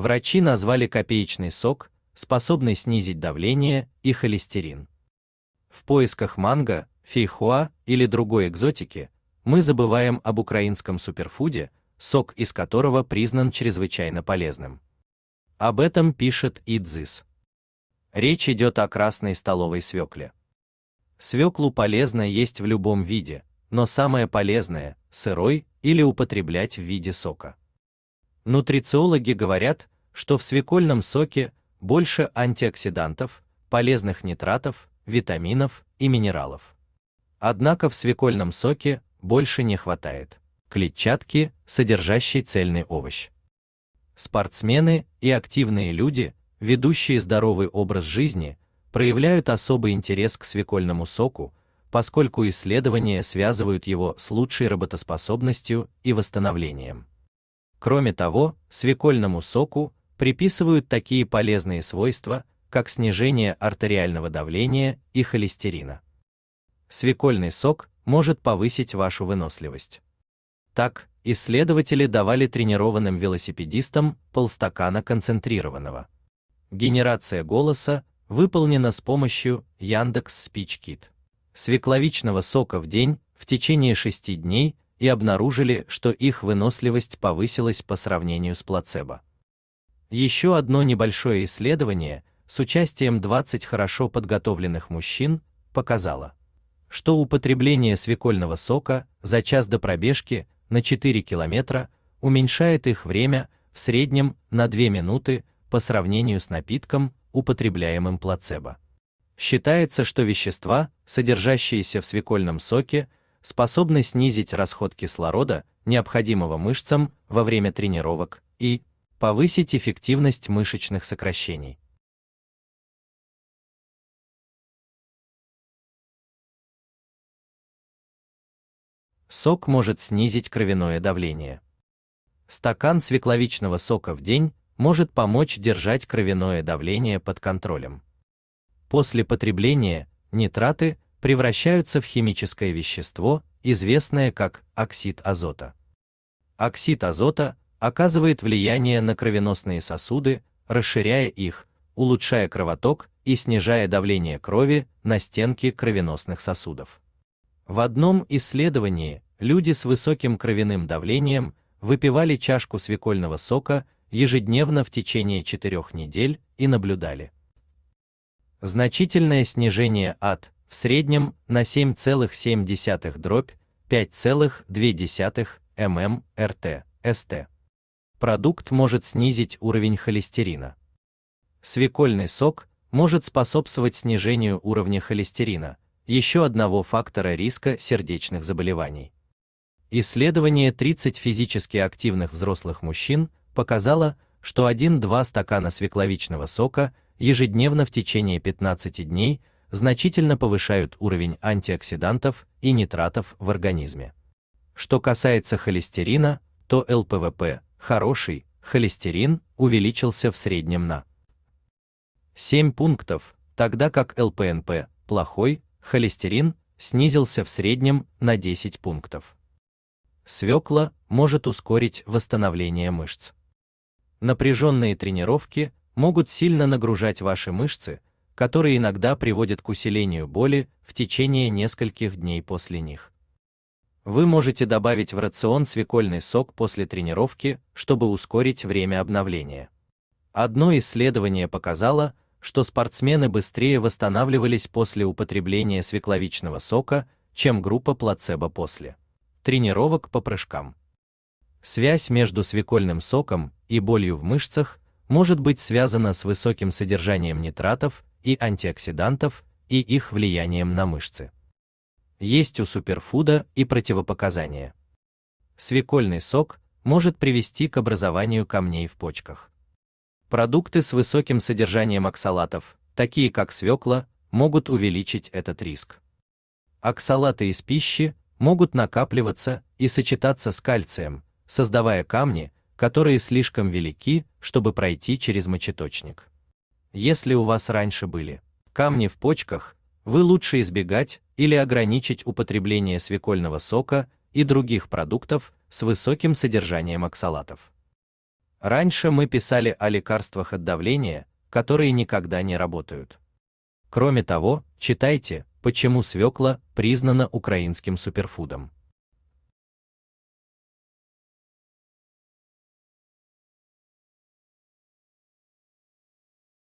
Врачи назвали копеечный сок, способный снизить давление и холестерин. В поисках манго, фейхоа или другой экзотики мы забываем об украинском суперфуде, сок из которого признан чрезвычайно полезным. Об этом пишет Идзис. Речь идет о красной столовой свекле. Свеклу полезно есть в любом виде, но самое полезное – сырой или употреблять в виде сока. Нутрициологи говорят, что в свекольном соке больше антиоксидантов, полезных нитратов, витаминов и минералов. Однако в свекольном соке больше не хватает клетчатки, содержащей цельный овощ. Спортсмены и активные люди, ведущие здоровый образ жизни, проявляют особый интерес к свекольному соку, поскольку исследования связывают его с лучшей работоспособностью и восстановлением. Кроме того, свекольному соку приписывают такие полезные свойства, как снижение артериального давления и холестерина. Свекольный сок может повысить вашу выносливость. Так, исследователи давали тренированным велосипедистам полстакана концентрированного. Генерация голоса выполнена с помощью Яндекс Спич Кит свекловичного сока в день в течение 6 дней и обнаружили, что их выносливость повысилась по сравнению с плацебо. Еще одно небольшое исследование с участием 20 хорошо подготовленных мужчин показало, что употребление свекольного сока за час до пробежки на 4 километра уменьшает их время в среднем на 2 минуты по сравнению с напитком, употребляемым плацебо. Считается, что вещества, содержащиеся в свекольном соке, способны снизить расход кислорода, необходимого мышцам во время тренировок, и повысить эффективность мышечных сокращений. Сок может снизить кровяное давление. Стакан свекловичного сока в день может помочь держать кровяное давление под контролем. После потребления нитраты превращаются в химическое вещество, известное как оксид азота. Оксид азота оказывает влияние на кровеносные сосуды, расширяя их, улучшая кровоток и снижая давление крови на стенки кровеносных сосудов. В одном исследовании люди с высоким кровяным давлением выпивали чашку свекольного сока ежедневно в течение 4 недель и наблюдали значительное снижение от в среднем на 7,7-5,2 мм/рт/ст. Продукт может снизить уровень холестерина. Свекольный сок может способствовать снижению уровня холестерина, еще одного фактора риска сердечных заболеваний. Исследование 30 физически активных взрослых мужчин показало, что 1-2 стакана свекловичного сока ежедневно в течение 15 дней значительно повышают уровень антиоксидантов и нитратов в организме. Что касается холестерина, то ЛПВП, хороший холестерин, увеличился в среднем на 7 пунктов, тогда как ЛПНП, плохой холестерин, снизился в среднем на 10 пунктов. Свекла может ускорить восстановление мышц. Напряженные тренировки могут сильно нагружать ваши мышцы, которые иногда приводят к усилению боли в течение нескольких дней после них. Вы можете добавить в рацион свекольный сок после тренировки, чтобы ускорить время обновления. Одно исследование показало, что спортсмены быстрее восстанавливались после употребления свекловичного сока, чем группа плацебо после тренировок по прыжкам. Связь между свекольным соком и болью в мышцах может быть связана с высоким содержанием нитратов и антиоксидантов и их влиянием на мышцы. Есть у суперфуда и противопоказания. Свекольный сок может привести к образованию камней в почках. Продукты с высоким содержанием оксалатов, такие как свекла, могут увеличить этот риск. Оксалаты из пищи могут накапливаться и сочетаться с кальцием, создавая камни, которые слишком велики, чтобы пройти через мочеточник. Если у вас раньше были камни в почках, вы лучше избегать или ограничить употребление свекольного сока и других продуктов с высоким содержанием оксалатов. Раньше мы писали о лекарствах от давления, которые никогда не работают. Кроме того, читайте, почему свекла признана украинским суперфудом.